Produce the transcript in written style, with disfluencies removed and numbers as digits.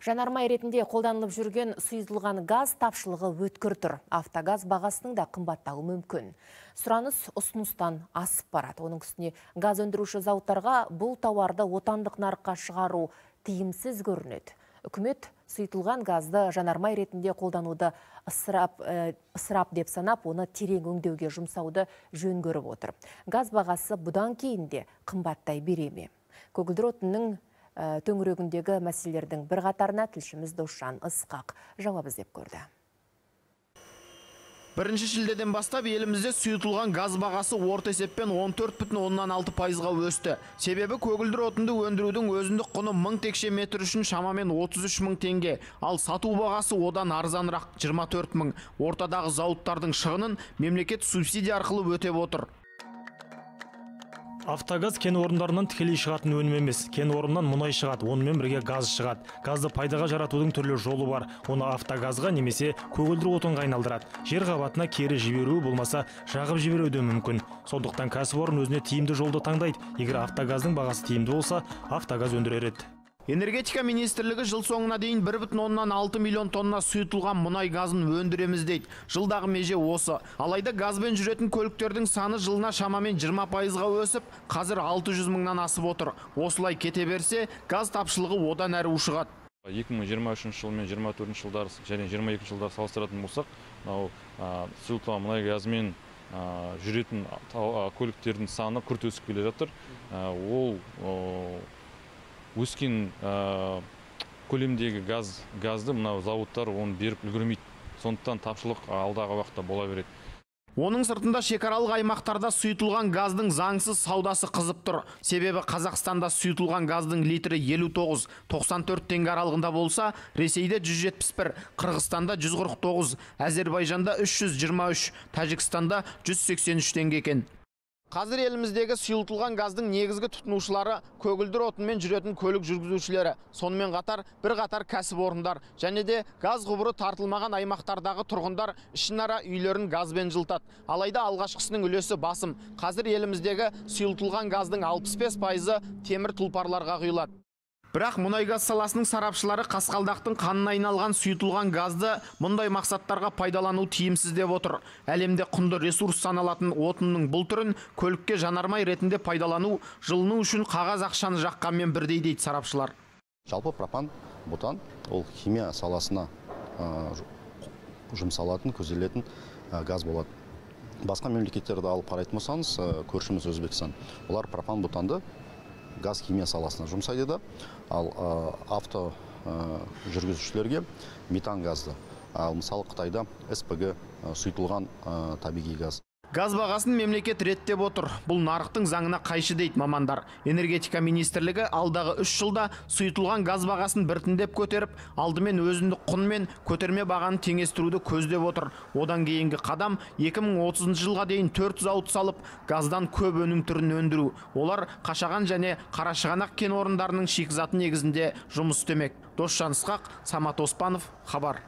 Жанармай ретінде қолданылып жүрген сұйытылған газ тапшылығы өткір тұр. Автогаз бағасының да қымбаттауы мүмкін. Сұраныс ұсыныстан асып барады. Оның үстіне газ өндіруші зауыттарға бұл тауарды отандық нарыққа шығару тиімсіз көрінеді. Үкімет сұйытылған газды жанармай ретінде қолдануды ысырап деп санап, оны терең өңдеуге жұмсауды жөн көріп отыр. Газ бағасы бұдан кейін де қымбаттай бере ме? Көгілдір отынның төңірегіндегі мәселелердің бір қатарына тілшіміз Досжан Ысқақ жауап іздеп көрді. Бірінші шілдеден бастап елімізде сұйытылған газ бағасы орта есеппен 14,6%-ға өсті. Себебі көгілдір отынды өндірудің өзіндік құны 1000 текше метр үшін шамамен 33,000 теңге, ал сату бағасы одан арзанырақ 24,000. Ортадағы зауыттардың шығынын мемлекет субсидия арқылы өтеп отыр. Автогаз кен орындарынан тікелей шығатын өнім емес. Кен орнынан мұнай шығады, онымен бірге газ шығады. Газды пайдаға жаратудың түрлі жолы бар. Оны автогазға немесе көгілдір отынға айналдырады. Жер қабатына кері жіберуі болмаса, жағып жіберуі мүмкін. Сондықтан кәсіпорын өзіне тиімді жолды таңдайды. Егер автогаздың бағасы тиімді болса, автогаз өндіреді. Энергетика министрлігі жыл соңына дейін 1,6 миллион тонна сұйытылған мұнай газын өндіреміз дейді. Жылдағы меже осы. Алайда газбен жүретін көліктердің саны жылына шамамен 20%-ға өсіп, қазір 600,000-нан асып отыр. Осылай кете берсе, газ тапшылығы одан әрі ушығады. 2023 жыл мен 2024 жылдар және 2022 жылдар салыстыратын болсақ, сұйытылған мұнай газмен жүретін көліктердің саны күрт өсіп келе жатыр. Ол өскен көлемдегі газды мынау зауыттар оны беріп үлгермейді. Сондықтан тапшылық алдағы уақытта бола береді. Оның сыртында шекаралық аймақтарда сұйытылған газдың заңсыз саудасы қызып тұр. Себебі Қазақстанда сұйытылған газдың литрі 59-94 теңге аралығында болса, Ресейде 171, Қырғызстанда 149, Әзербайжанда 323, Тәжікстанда 183 теңге екен. Қазір еліміздегі сұйытылған газдың негізгі тұтынушылары көгілдір отынмен жүретін көлік жүргізушілері, сонымен қатар бірқатар кәсіпорындар және де газ құбыры тартылмаған аймақтардағы тұрғындар ішінара үйлерін газбен жылытады. Алайда алғашқысының үлесі басым. Қазір еліміздегі сұйытылған газдың 65%-ы темір тұлпарларға құйылады. Бірақ мұнай газ саласының сарапшылары қасқалдақтың қанына айналған сұйытылған газды мұндай мақсаттарға пайдалану тиімсіз деп отыр. Әлемде құнды ресурс саналатын отынның бұл түрін көлікке жанармай ретінде пайдалану жылыну үшін қағаз ақшаны жаққанмен бірдей дейді сарапшылар. Жалпы пропан, бутан ол химия саласына жұмсалатын, көзделетін газ болады. Басқа мемлекеттерді алып қарайтын болсаңыз, көршіміз Өзбекстан. Олар пропан, бутанды газ химия саласына жұмсайды да, ал авто жүргізушілерге метан газды. Ал мысалы Қытайда СПГ сұйытылған табиғи газ. Газ бағасын мемлекет реттеп отыр. Бұл нарықтың заңына қайшы дейді мамандар. Энергетика министрлігі алдағы 3 жылда сұйытылған газ бағасын біртіндеп көтеріп, алдымен өзіндік құнмен көтерме бағаны теңестіруді көздеп отыр. Одан кейінгі қадам 2030 жылға дейін 4 зауыт салып, газдан көп өнім түрін өндіру. Олар Қашаған және Қарашығанақ кен орындарының шикізаты негізінде жұмыс істемек. Досжан Ысқақ, Самат Оспанов, хабар.